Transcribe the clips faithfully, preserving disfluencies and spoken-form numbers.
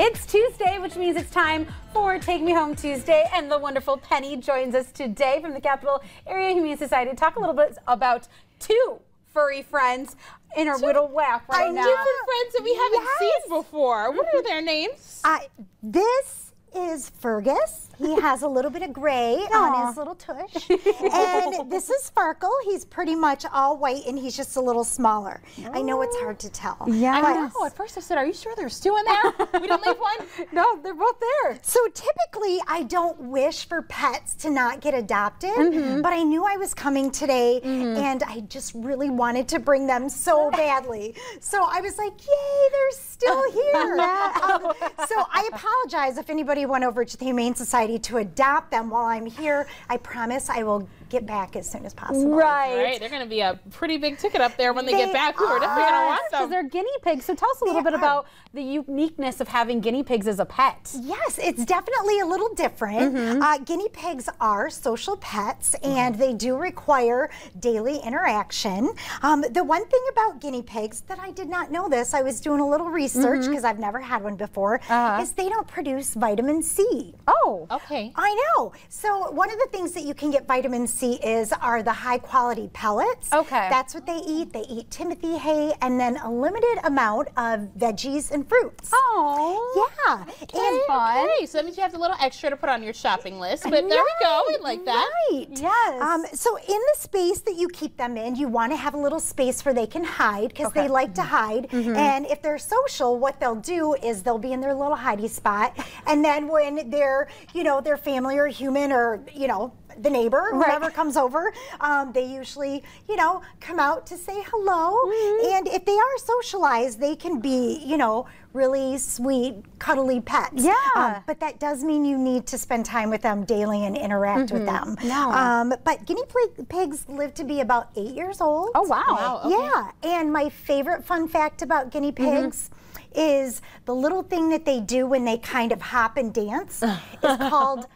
It's Tuesday, which means it's time for Take Me Home Tuesday, and the wonderful Penny joins us today from the Capital Area Humane Society to talk a little bit about two furry friends in our so little lap right now. Two friends that we haven't yes. seen before. What are their names? Uh, this is Fergus. He has a little bit of gray Aww. On his little tush. And this is Sparkle. He's pretty much all white, and he's just a little smaller. Ooh. I know it's hard to tell. Yeah, I know. At first I said, are you sure there's two in there? We didn't leave one? No, they're both there. So typically I don't wish for pets to not get adopted, mm-hmm. but I knew I was coming today, mm-hmm. and I just really wanted to bring them so badly. So I was like, yay, they're still here. um, so I apologize if anybody went over to the Humane Society to adopt them while I'm here. I promise I will get back as soon as possible. Right. right. They're going to be a pretty big ticket up there when they, they get back. Who are definitely going to want them. Because they're guinea pigs. So tell us a little they bit are. about the uniqueness of having guinea pigs as a pet. Yes, it's definitely a little different. Mm-hmm. uh, guinea pigs are social pets, and mm-hmm. they do require daily interaction. Um, the one thing about guinea pigs that I did not know this, I was doing a little research because mm-hmm. I've never had one before, uh-huh. is they don't produce vitamin C. Oh. Okay. I know. So one of the things that you can get vitamin C is are the high quality pellets. Okay. That's what they eat. They eat Timothy hay and then a limited amount of veggies and fruits. Oh. Yeah. Okay. And fun. Okay. So that means you have a little extra to put on your shopping list. But right. there we go. We like that. Right. Yes. Um, so in the space that you keep them in, you want to have a little space where they can hide because okay. they like mm-hmm. to hide. Mm-hmm. And if they're social, what they'll do is they'll be in their little hidey spot. And then when they're, you know, Know, their family or human or, you know, the neighbor, right. whoever comes over, um, they usually, you know, come out to say hello. Mm-hmm. And if they are socialized, they can be, you know, really sweet, cuddly pets. Yeah. Um, but that does mean you need to spend time with them daily and interact mm-hmm. with them. No. Um, but guinea pigs live to be about eight years old. Oh, wow. wow okay. Yeah. And my favorite fun fact about guinea pigs mm-hmm. is the little thing that they do when they kind of hop and dance is called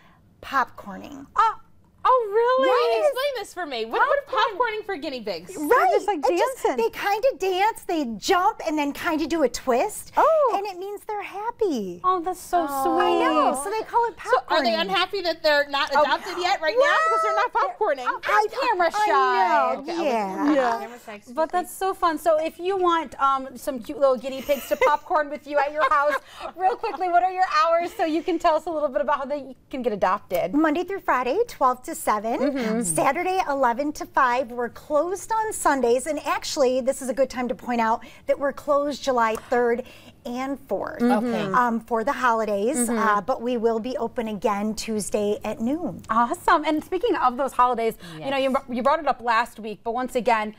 popcorning. Oh, oh really? Wait, yes. Explain this for me. What, what popcorning for guinea pigs? Right. They're just like dancing. Just, they kind of dance, they jump, and then kind of do a twist. Oh. And it means they're happy. Oh, that's so oh. sweet. I know. So they call it popcorning. So are they unhappy that they're not adopted oh. yet right well, now because they're not popcorning? Oh, I'm camera shy. I know. Okay, yeah. I yeah. But that's so fun. So if you want um, some cute little guinea pigs to popcorn with you at your house, real quickly, what are your hours so you can tell us a little bit about how they can get adopted? Monday through Friday, twelve to seven. Mm-hmm. Saturday, eleven to five. We're closed on Sundays. And actually, this is a good time to point out that we're closed July third and fourth mm-hmm. um, for the holidays. Mm-hmm. uh, but we will be open again Tuesday at noon. Awesome. And speaking of those holidays, yes. you know, you, you brought it up last week, but once again,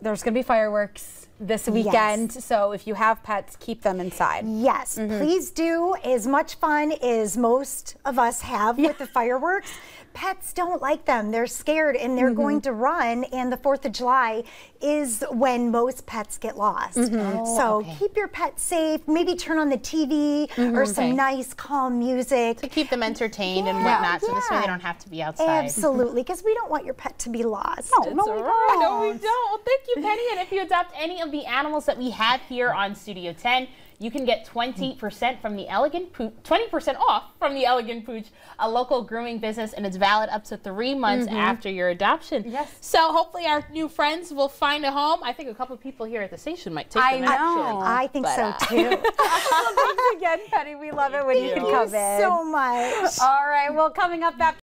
there's going to be fireworks this weekend, yes. so if you have pets, keep them inside. Yes, mm-hmm. please do. As much fun as most of us have yeah. with the fireworks, pets don't like them. They're scared and they're mm-hmm. going to run, and the fourth of July is when most pets get lost. Mm-hmm. oh, so okay. keep your pets safe. Maybe turn on the T V mm-hmm. or some okay. nice, calm music. To keep them entertained yeah, and whatnot, yeah. so this way they don't have to be outside. Absolutely, because we don't want your pet to be lost. No, no, we don't. no, we don't. Well, thank you, Penny, and if you adopt any of the animals that we have here on Studio ten, you can get twenty percent from the Elegant Pooch, twenty percent off from the Elegant Pooch, a local grooming business, and it's valid up to three months mm-hmm. after your adoption. Yes. So hopefully our new friends will find a home. I think a couple of people here at the station might take I them. I know. I think but, so uh, too. Well, thanks again, Penny. We love it when Thank you can come you in. Thank you so much. All right. Well, coming up after